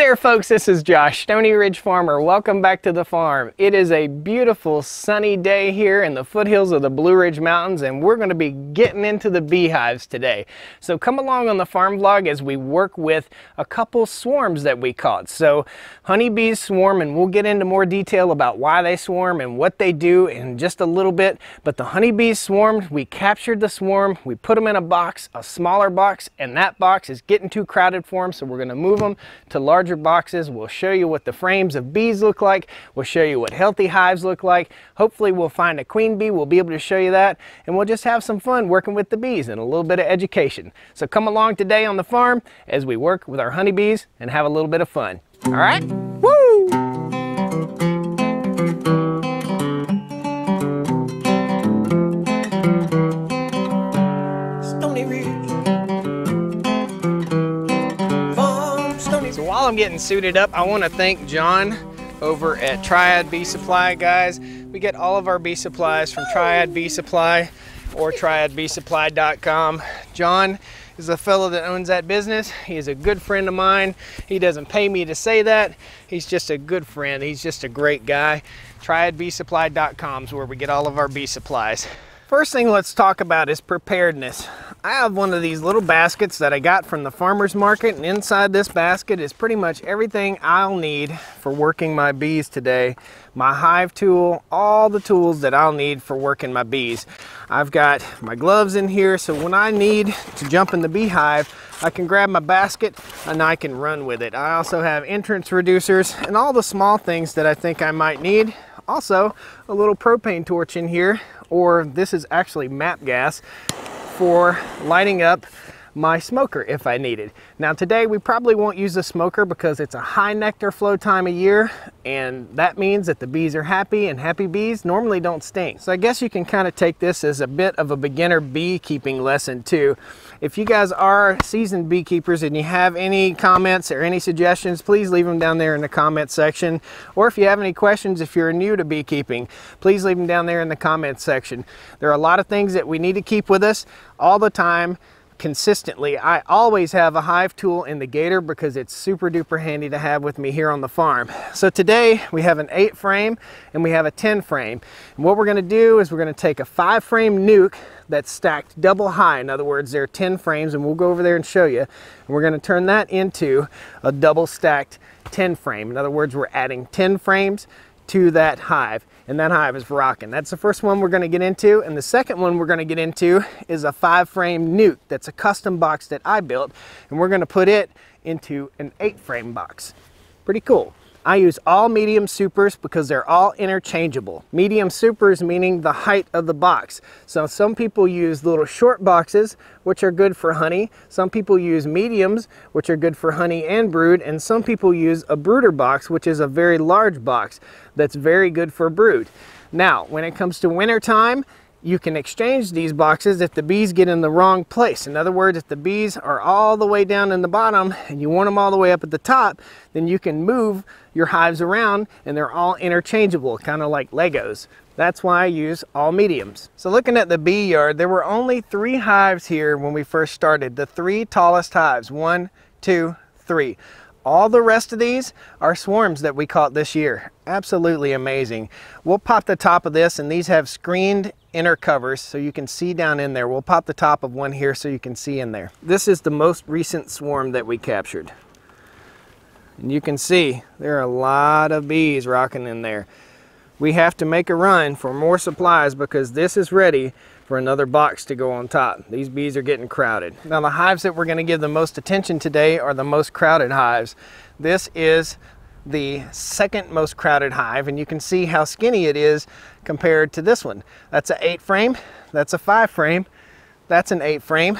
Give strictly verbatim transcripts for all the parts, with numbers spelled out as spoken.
there folks, this is Josh, Stony Ridge Farmer. Welcome back to the farm. It is a beautiful sunny day here in the foothills of the Blue Ridge Mountains, and we're going to be getting into the beehives today. So come along on the farm vlog as we work with a couple swarms that we caught. So honeybees swarm, and we'll get into more detail about why they swarm and what they do in just a little bit. But the honeybees swarmed, we captured the swarm, we put them in a box, a smaller box, and that box is getting too crowded for them, so we're going to move them to larger boxes. We'll show you what the frames of bees look like. We'll show you what healthy hives look like. Hopefully we'll find a queen bee. We'll be able to show you that, and we'll just have some fun working with the bees and a little bit of education. So come along today on the farm as we work with our honeybees and have a little bit of fun. All right? Woo! While I'm getting suited up, I want to thank John over at Triad Bee Supply. Guys, we get all of our bee supplies from Triad Bee Supply or triad bee supply dot com. John is a fellow that owns that business. He is a good friend of mine. He doesn't pay me to say that. He's just a good friend. He's just a great guy. triad bee supply dot com is where we get all of our bee supplies. First thing let's talk about is preparedness. I have one of these little baskets that I got from the farmer's market, and inside this basket is pretty much everything I'll need for working my bees today. My hive tool, all the tools that I'll need for working my bees. I've got my gloves in here, so when I need to jump in the beehive, I can grab my basket and I can run with it. I also have entrance reducers and all the small things that I think I might need. Also, a little propane torch in here, or this is actually map gas for lighting up my smoker if I needed. Now today we probably won't use the smoker because it's a high nectar flow time of year, and that means that the bees are happy, and happy bees normally don't stink. So I guess you can kind of take this as a bit of a beginner beekeeping lesson too. If you guys are seasoned beekeepers and you have any comments or any suggestions, please leave them down there in the comment section. Or if you have any questions, if you're new to beekeeping, please leave them down there in the comment section. There are a lot of things that we need to keep with us all the time, consistently. I always have a hive tool in the gator because it's super duper handy to have with me here on the farm. So today we have an eight frame and we have a ten frame. And what we're going to do is we're going to take a five frame nuke that's stacked double high. In other words, there are ten frames, and we'll go over there and show you. And we're going to turn that into a double stacked ten frame. In other words, we're adding ten frames to that hive, and that hive is rocking. That's the first one we're going to get into, and the second one we're going to get into is a five frame nuke. That's a custom box that I built, and we're going to put it into an eight frame box. Pretty cool. I use all medium supers because they're all interchangeable. Medium supers meaning the height of the box. So some people use little short boxes, which are good for honey. Some people use mediums, which are good for honey and brood. And some people use a brooder box, which is a very large box that's very good for brood. Now, when it comes to winter time, you can exchange these boxes if the bees get in the wrong place. In other words, if the bees are all the way down in the bottom and you want them all the way up at the top, then you can move your hives around and they're all interchangeable, kind of like Legos. That's why I use all mediums. So looking at the bee yard, there were only three hives here when we first started. The three tallest hives, one, two, three. All the rest of these are swarms that we caught this year. Absolutely amazing. We'll pop the top of this, and these have screened inner covers so you can see down in there. We'll pop the top of one here so you can see in there. This is the most recent swarm that we captured. And you can see there are a lot of bees rocking in there. We have to make a run for more supplies because this is ready for another box to go on top. These bees are getting crowded. Now the hives that we're going to give the most attention today are the most crowded hives. This is the second most crowded hive, and you can see how skinny it is compared to this one. That's an eight frame, that's a five frame, that's an eight frame,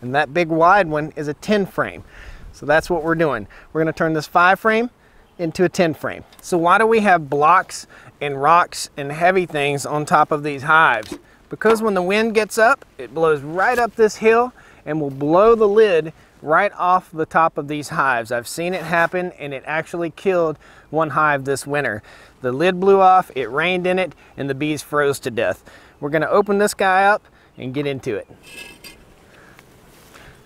and that big wide one is a ten frame. So that's what we're doing. We're going to turn this five frame into a ten frame. So why do we have blocks and rocks and heavy things on top of these hives? Because when the wind gets up, it blows right up this hill and will blow the lid right off the top of these hives. I've seen it happen, and it actually killed one hive this winter. The lid blew off, it rained in it, and the bees froze to death. We're going to open this guy up and get into it.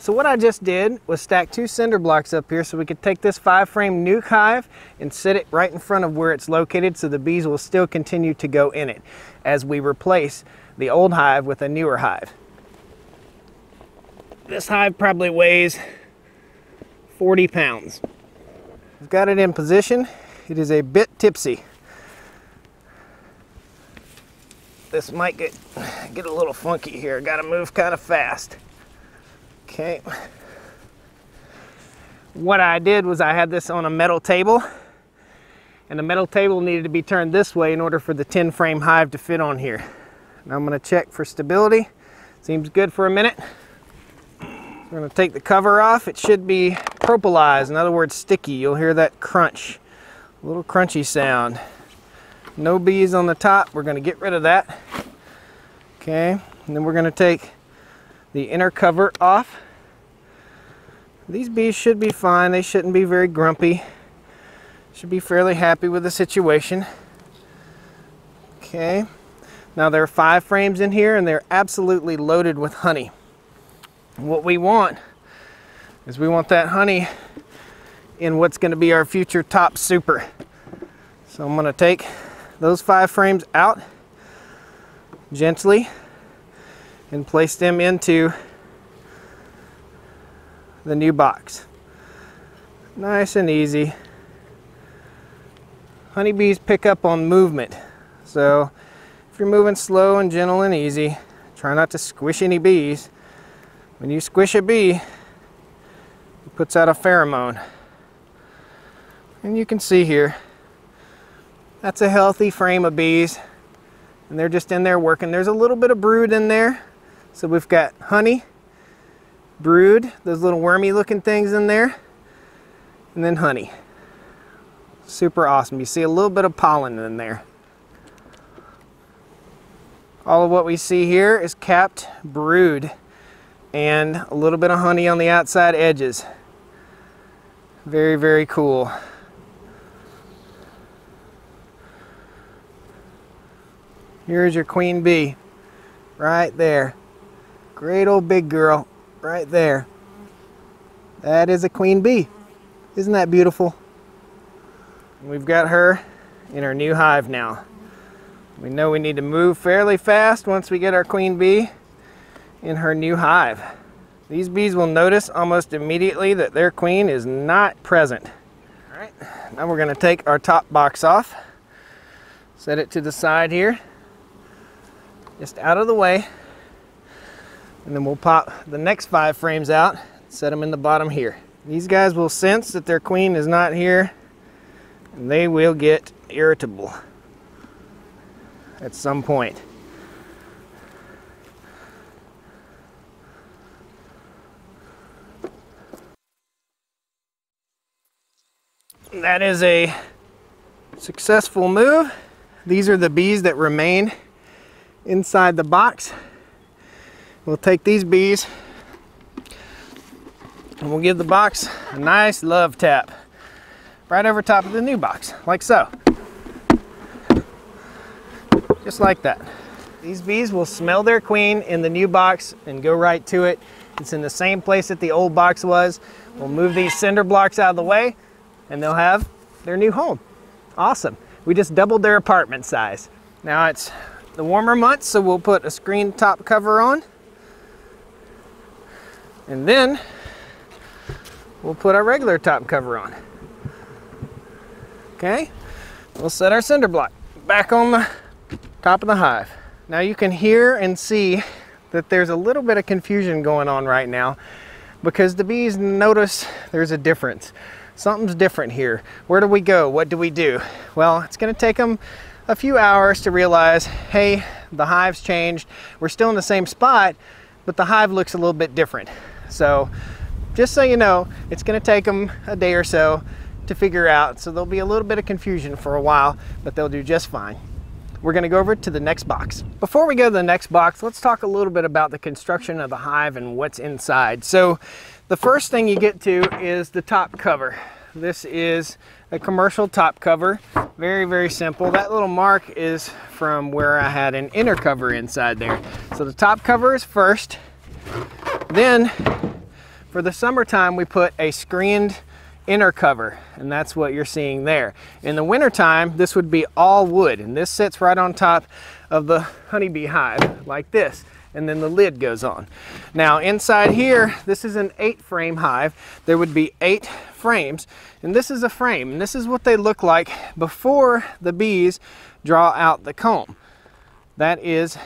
So what I just did was stack two cinder blocks up here so we could take this five frame nuke hive and set it right in front of where it's located so the bees will still continue to go in it as we replace the old hive with a newer hive. This hive probably weighs forty pounds. I've got it in position. It is a bit tipsy. This might get, get a little funky here. Gotta move kind of fast. Okay. What I did was I had this on a metal table, and the metal table needed to be turned this way in order for the ten frame hive to fit on here. Now I'm gonna check for stability. Seems good for a minute. We're gonna take the cover off. It should be propylized, in other words sticky. You'll hear that crunch, a little crunchy sound. No bees on the top. We're gonna get rid of that. Okay, and then we're gonna take the inner cover off. These bees should be fine. They shouldn't be very grumpy. Should be fairly happy with the situation. Okay, now there are five frames in here and they're absolutely loaded with honey. And what we want is we want that honey in what's going to be our future top super. So I'm going to take those five frames out gently and place them into the new box. Nice and easy. Honeybees pick up on movement. So if you're moving slow and gentle and easy, try not to squish any bees. When you squish a bee, it puts out a pheromone. And you can see here, that's a healthy frame of bees. And they're just in there working. There's a little bit of brood in there. So we've got honey, brood, those little wormy looking things in there, and then honey. Super awesome. You see a little bit of pollen in there. All of what we see here is capped brood, and a little bit of honey on the outside edges. Very, very cool. Here's your queen bee, right there. Great old big girl, right there. That is a queen bee. Isn't that beautiful? We've got her in our new hive now. We know we need to move fairly fast once we get our queen bee in her new hive. These bees will notice almost immediately that their queen is not present. All right, now we're going to take our top box off, set it to the side here, just out of the way, and then we'll pop the next five frames out, set them in the bottom here. These guys will sense that their queen is not here, and they will get irritable at some point. That is a successful move. These are the bees that remain inside the box. We'll take these bees and we'll give the box a nice love tap right over top of the new box, like so. Just like that. These bees will smell their queen in the new box and go right to it. It's in the same place that the old box was. We'll move these cinder blocks out of the way, and they'll have their new home. Awesome. We just doubled their apartment size. Now it's the warmer months, so we'll put a screen top cover on, and then we'll put our regular top cover on. Okay, we'll set our cinder block back on the top of the hive. Now you can hear and see that there's a little bit of confusion going on right now because the bees notice there's a difference. Something's different here. Where do we go? What do we do? Well, it's going to take them a few hours to realize, hey, the hive's changed. We're still in the same spot, but the hive looks a little bit different. So just so you know, it's going to take them a day or so to figure out. So there'll be a little bit of confusion for a while, but they'll do just fine. We're going to go over to the next box. Before we go to the next box, let's talk a little bit about the construction of the hive and what's inside. So the first thing you get to is the top cover. This is a commercial top cover. Very, very simple. That little mark is from where I had an inner cover inside there. So the top cover is first. Then For the summertime, we put a screened inner cover, and that's what you're seeing there. In the wintertime, this would be all wood, and this sits right on top of the honeybee hive like this, and then the lid goes on. Now inside here, this is an eight frame hive. There would be eight frames, and this is a frame, and this is what they look like before the bees draw out the comb. That is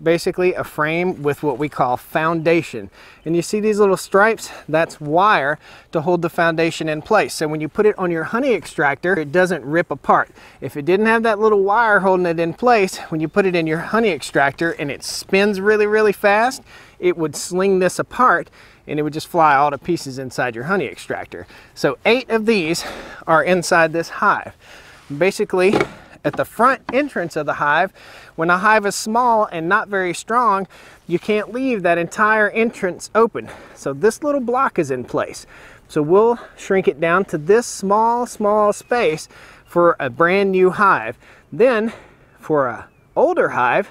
basically a frame with what we call foundation. And you see these little stripes? That's wire to hold the foundation in place. So when you put it on your honey extractor, it doesn't rip apart. If it didn't have that little wire holding it in place, when you put it in your honey extractor and it spins really, really fast, it would sling this apart and it would just fly all to pieces inside your honey extractor. So eight of these are inside this hive. Basically, at the front entrance of the hive, when a hive is small and not very strong, you can't leave that entire entrance open. So this little block is in place. So we'll shrink it down to this small, small space for a brand new hive. Then for an older hive,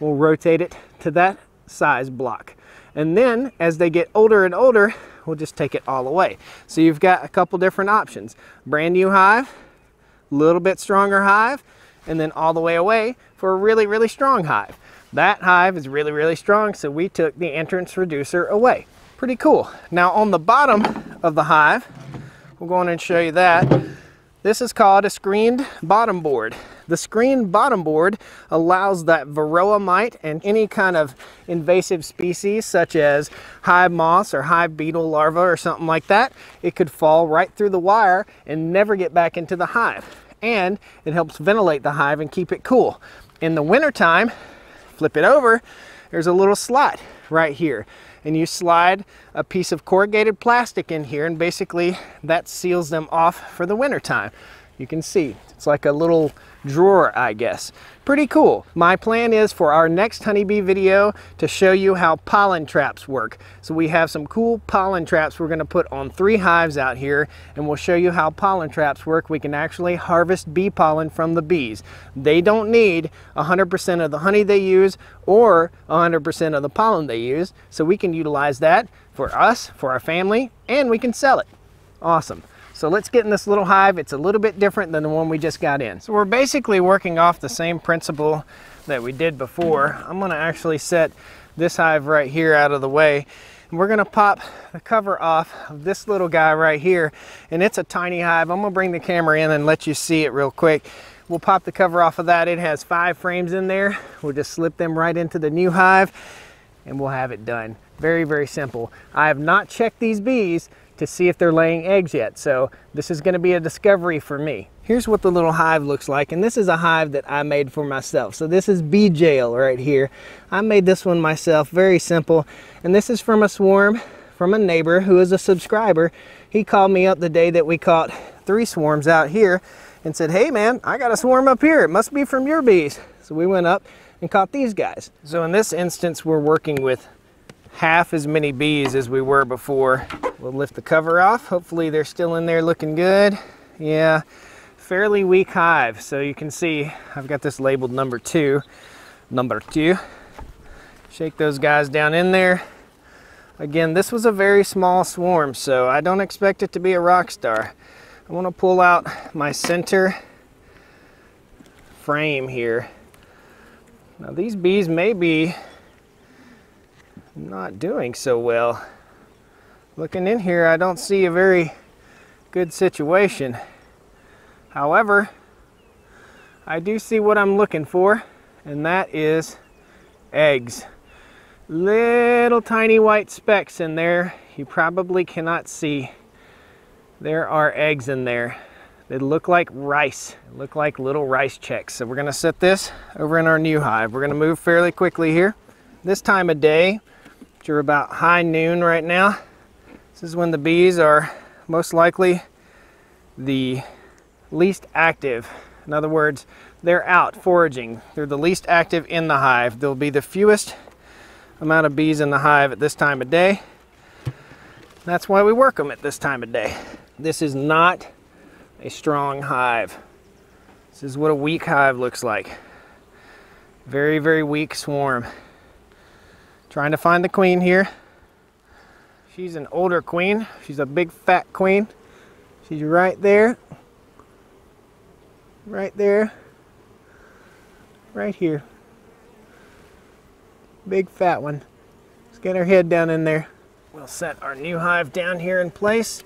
we'll rotate it to that size block. And then as they get older and older, we'll just take it all away. So you've got a couple different options. Brand new hive, little bit stronger hive, and then all the way away for a really, really strong hive. That hive is really, really strong, so we took the entrance reducer away. Pretty cool. Now on the bottom of the hive, we'll go on and show you that. This is called a screened bottom board. The screened bottom board allows that varroa mite and any kind of invasive species such as hive moss or hive beetle larva or something like that, it could fall right through the wire and never get back into the hive. And it helps ventilate the hive and keep it cool. In the wintertime, flip it over, there's a little slot right here. And you slide a piece of corrugated plastic in here, and basically that seals them off for the winter time. You can see it's like a little drawer, I guess. Pretty cool. My plan is for our next honeybee video to show you how pollen traps work. So we have some cool pollen traps we're going to put on three hives out here, and we'll show you how pollen traps work. We can actually harvest bee pollen from the bees. They don't need one hundred percent of the honey they use or one hundred percent of the pollen they use. So we can utilize that for us, for our family, and we can sell it. Awesome. So let's get in this little hive. It's a little bit different than the one we just got in. So we're basically working off the same principle that we did before. I'm gonna actually set this hive right here out of the way. And we're gonna pop the cover off of this little guy right here. And it's a tiny hive. I'm gonna bring the camera in and let you see it real quick. We'll pop the cover off of that. It has five frames in there. We'll just slip them right into the new hive and we'll have it done. Very, very simple. I have not checked these bees to see if they're laying eggs yet. So this is gonna be a discovery for me. Here's what the little hive looks like, and this is a hive that I made for myself. So this is bee jail right here. I made this one myself, very simple. And this is from a swarm from a neighbor who is a subscriber. He called me up the day that we caught three swarms out here and said, hey man, I got a swarm up here. It must be from your bees. So we went up and caught these guys. So in this instance, we're working with half as many bees as we were before. We'll lift the cover off. Hopefully they're still in there looking good. Yeah, fairly weak hive. So you can see I've got this labeled number two. Number two. Shake those guys down in there. Again, this was a very small swarm, so I don't expect it to be a rock star. I want to pull out my center frame here. Now these bees may be not doing so well. Looking in here, I don't see a very good situation. However, I do see what I'm looking for, and that is eggs. Little tiny white specks in there. You probably cannot see. There are eggs in there. They look like rice. They look like little rice checks. So we're gonna set this over in our new hive. We're gonna move fairly quickly here. This time of day, you're about high noon right now. This is when the bees are most likely the least active. In other words, they're out foraging. They're the least active in the hive. There'll be the fewest amount of bees in the hive at this time of day. That's why we work them at this time of day. This is not a strong hive. This is what a weak hive looks like. Very, very weak swarm. Trying to find the queen here. She's an older queen. She's a big fat queen. She's right there. Right there. Right here. Big fat one. Let's get her head down in there. We'll set our new hive down here in place.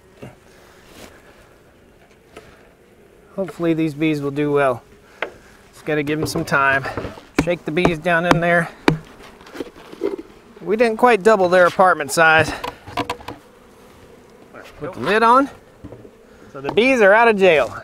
Hopefully these bees will do well. Just gotta give them some time. Shake the bees down in there. We didn't quite double their apartment size. Put the lid on. So the bees are out of jail.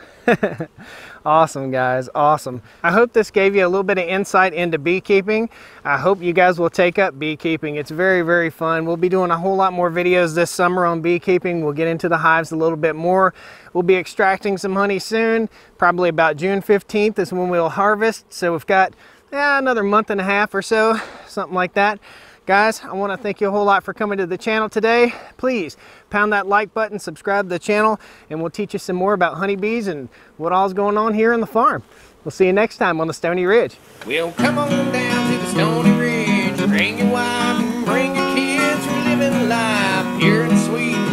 Awesome, guys, awesome. I hope this gave you a little bit of insight into beekeeping. I hope you guys will take up beekeeping. It's very, very fun. We'll be doing a whole lot more videos this summer on beekeeping. We'll get into the hives a little bit more. We'll be extracting some honey soon. Probably about June fifteenth is when we'll harvest. So we've got eh, another month and a half or so, something like that. Guys, I want to thank you a whole lot for coming to the channel today. Please pound that like button, subscribe to the channel, and we'll teach you some more about honeybees and what all's going on here on the farm. We'll see you next time on the Stony Ridge. Well, come on down to the Stony Ridge. Bring your wife and bring your kids. We're living life pure and sweet.